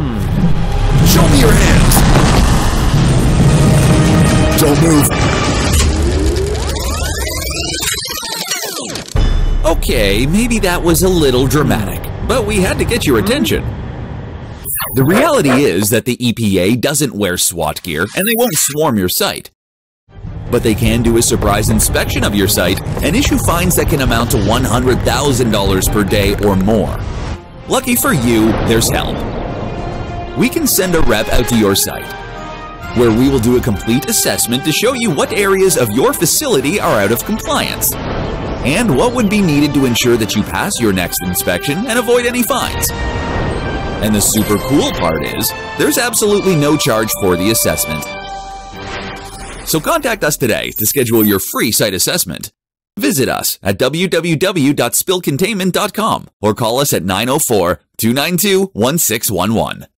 Show me your hands! Don't move. Okay, maybe that was a little dramatic, but we had to get your attention. The reality is that the EPA doesn't wear SWAT gear and they won't swarm your site. But they can do a surprise inspection of your site and issue fines that can amount to $100,000 per day or more. Lucky for you, there's help. We can send a rep out to your site, where we will do a complete assessment to show you what areas of your facility are out of compliance and what would be needed to ensure that you pass your next inspection and avoid any fines. And the super cool part is, there's absolutely no charge for the assessment. So contact us today to schedule your free site assessment. Visit us at www.spillcontainment.com or call us at 904-292-1611.